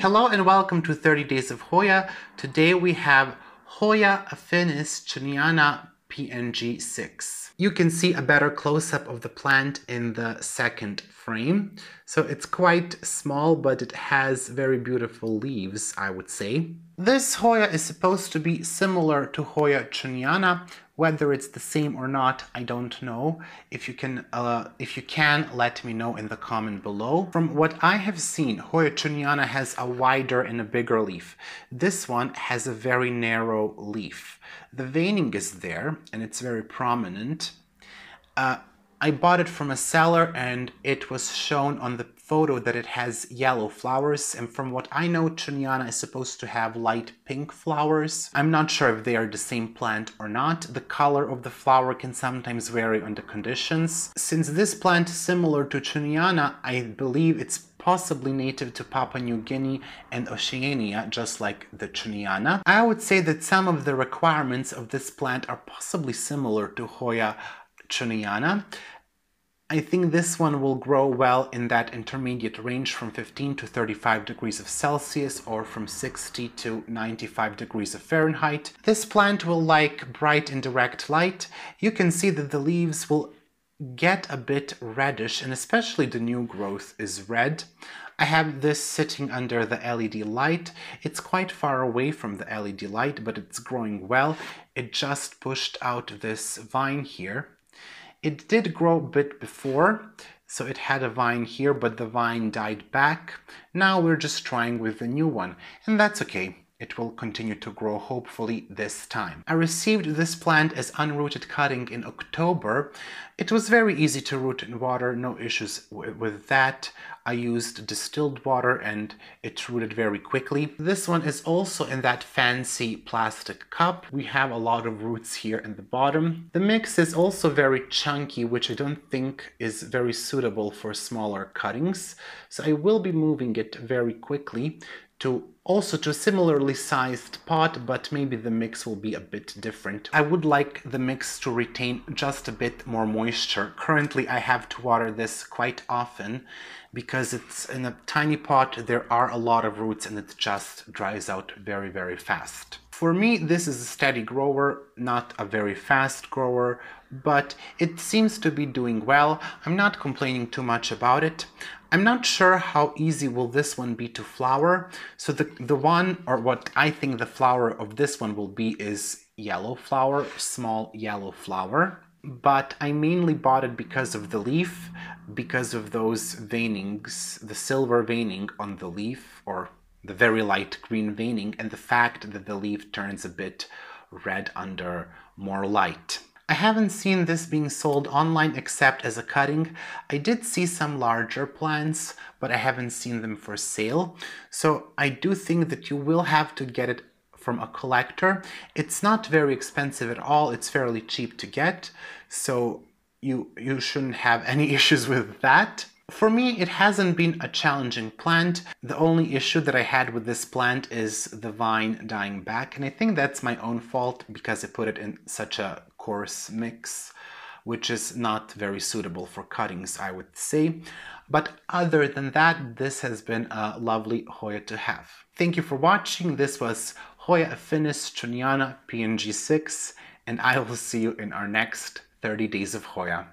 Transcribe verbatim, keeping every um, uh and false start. Hello and welcome to thirty days of Hoya. Today we have Hoya aff. Chuniana P N G six. You can see a better close-up of the plant in the second frame. So it's quite small, but it has very beautiful leaves, I would say. This Hoya is supposed to be similar to Hoya chuniana. Whether it's the same or not, I don't know. If you can, uh, if you can, let me know in the comment below. From what I have seen, Hoya chuniana has a wider and a bigger leaf. This one has a very narrow leaf. The veining is there, and it's very prominent. Uh, I bought it from a seller, and it was shown on the photo that it has yellow flowers, and from what I know, chuniana is supposed to have light pink flowers. I'm not sure if they are the same plant or not. The color of the flower can sometimes vary on the conditions. Since this plant is similar to chuniana, I believe it's possibly native to Papua New Guinea and Oceania, just like the chuniana. I would say that some of the requirements of this plant are possibly similar to Hoya chuniana. I think this one will grow well in that intermediate range from fifteen to thirty-five degrees of Celsius or from sixty to ninety-five degrees of Fahrenheit. This plant will like bright and direct light. You can see that the leaves will get a bit reddish, and especially the new growth is red. I have this sitting under the L E D light. It's quite far away from the L E D light, but it's growing well. It just pushed out this vine here. It did grow a bit before, so it had a vine here, but the vine died back. Now we're just trying with the new one, and that's okay. It will continue to grow, hopefully, this time. I received this plant as unrooted cutting in October. It was very easy to root in water, no issues with that. I used distilled water and it rooted very quickly. This one is also in that fancy plastic cup. We have a lot of roots here in the bottom. The mix is also very chunky, which I don't think is very suitable for smaller cuttings. So I will be moving it very quickly to also to a similarly sized pot, but maybe the mix will be a bit different. I would like the mix to retain just a bit more moisture. Currently, I have to water this quite often because it's in a tiny pot, there are a lot of roots and it just dries out very, very fast. For me, this is a steady grower, not a very fast grower, but it seems to be doing well. I'm not complaining too much about it. I'm not sure how easy will this one be to flower. So the, the one, or what I think the flower of this one will be, is yellow flower, small yellow flower. But I mainly bought it because of the leaf, because of those veinings, the silver veining on the leaf, or the very light green veining, and the fact that the leaf turns a bit red under more light. I haven't seen this being sold online except as a cutting. I did see some larger plants, but I haven't seen them for sale. So I do think that you will have to get it from a collector. It's not very expensive at all. It's fairly cheap to get. So you, you shouldn't have any issues with that. For me, it hasn't been a challenging plant. The only issue that I had with this plant is the vine dying back, and I think that's my own fault because I put it in such a coarse mix, which is not very suitable for cuttings, I would say. But other than that, this has been a lovely Hoya to have. Thank you for watching. This was Hoya aff. Chuniana P N G six, and I will see you in our next thirty days of Hoya.